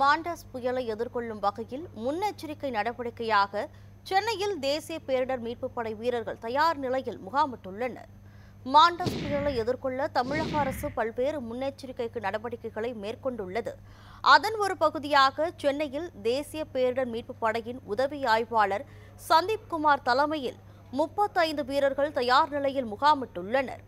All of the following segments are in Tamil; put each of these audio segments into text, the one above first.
மாண்டஸ் புயலை எதிர்கொள்ளும் வகையில் முன்னெச்சரிக்கை நடவடிக்கையாக சென்னையில் தேசிய பேரிடர் மீட்புப் படை வீரர்கள் தயார் நிலையில் முகாமிட்டுள்ளனர். மாண்டஸ் புயலை எதிர்கொள்ள தமிழக அரசு பல்வேறு முன்னெச்சரிக்கை நடவடிக்கைகளை மேற்கொண்டுள்ளது. அதன் ஒரு பகுதியாக சென்னையில் தேசிய பேரிடர் மீட்புப் படையின் உதவி ஆய்வாளர் சந்தீப் குமார் தலைமையில் 35 வீரர்கள் தயார் நிலையில் முகாமிட்டுள்ளனர்.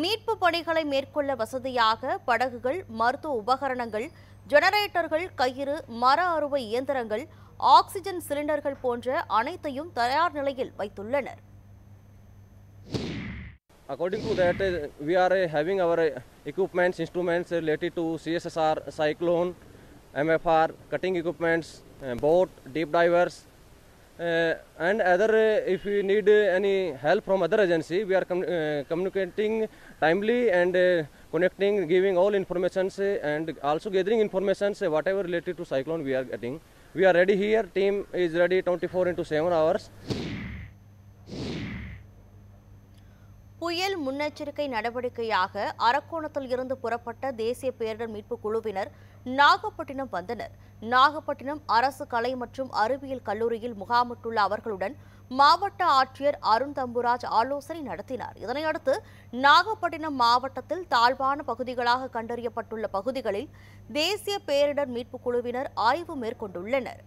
மீட்பு பணிகளை மேற்கொள்ள வசதியாக படகுகள், மருத்துவ உபகரணங்கள், ஜெனரேட்டர்கள், கயிறு, மர அறுவை இயந்திரங்கள், ஆக்சிஜன் சிலிண்டர்கள் போன்ற அனைத்தையும் தயார் நிலையில் வைத்துள்ளனர். According to that, we are having our equipments, instruments related to CSSR, cyclone, MFR, cutting equipments, boat, deep divers, and other. If we need any help from other agency, we are communicating timely and connecting, giving all informations and also gathering informations whatever related to cyclone we are getting. We are ready here. Team is ready 24/7 hours. புயல் முன்னெச்சரிக்கை நடவடிக்கையாக அரக்கோணத்தில் இருந்து புறப்பட்ட தேசிய பேரிடர் மீட்பு குழுவினர் நாகப்பட்டினம் வந்தனர். நாகப்பட்டினம் அரசு கலை மற்றும் அறிவியல் கல்லூரியில் முகாமிட்டுள்ள அவர்களுடன் மாவட்ட ஆட்சியர் அருண் தம்புராஜ் ஆலோசனை நடத்தினார். இதனையடுத்து நாகப்பட்டினம் மாவட்டத்தில் தாழ்வான பகுதிகளாக கண்டறியப்பட்டுள்ள பகுதிகளில் தேசிய பேரிடர் மீட்பு குழுவினர் ஆய்வு மேற்கொண்டுள்ளனர்.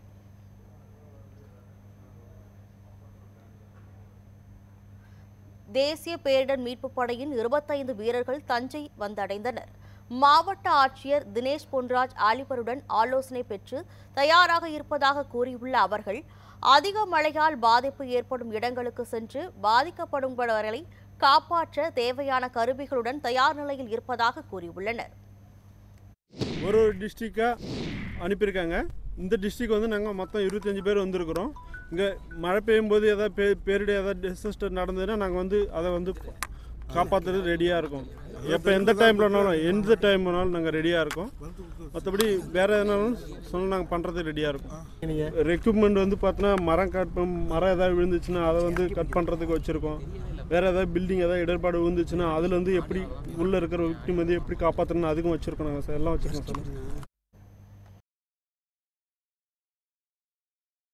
தேசிய பேரிடர் மீட்புப் படையின் 25 வீரர்கள் தஞ்சை வந்தடைந்தனர். மாவட்ட ஆட்சியர் தினேஷ் பொன்ராஜ் ஆலிபருடன் ஆலோசனை பெற்று தயாராக இருப்பதாக கூறியுள்ள அவர்கள், அதிக மழையால் பாதிப்பு ஏற்படும் இடங்களுக்கு சென்று பாதிக்கப்படுபவர்களை காப்பாற்ற தேவையான கருவிகளுடன் தயார் நிலையில் இருப்பதாக கூறியுள்ளனர். ஒரு டிஸ்ட்ரிக்டா அனுப்பியிருக்காங்க. இந்த டிஸ்ட்ரிக்ட் வந்து நாங்கள் மொத்தம் 25 பேர் வந்திருக்கிறோம். இங்கே மழை பெய்யும்போது எதாவது பேரிடர் எதாவது டிசாஸ்டர் நடந்ததுன்னா நாங்கள் வந்து அதை வந்து காப்பாற்றுறது ரெடியாக இருக்கோம். எப்போ எந்த டைம் வேணாலும் நாங்கள் ரெடியாக இருக்கோம். மற்றபடி வேறு எதுனாலும் சொன்னால் நாங்கள் பண்ணுறது ரெடியாக இருக்கோம். எக்யூப்மெண்ட் வந்து பார்த்தோன்னா மரம் எதாவது விழுந்துச்சுன்னா அதை வந்து கட் பண்ணுறதுக்கு வச்சுருக்கோம். வேறு எதாவது பில்டிங் எதாவது இடர்பாடு விழுந்துச்சுன்னா அதில் வந்து எப்படி உள்ளே இருக்கிற விக்டிம் வந்து எப்படி காப்பாற்றணும்னு அதுக்கும் வச்சுருக்கோம். நாங்கள் எல்லாம் வச்சுருக்கோம்.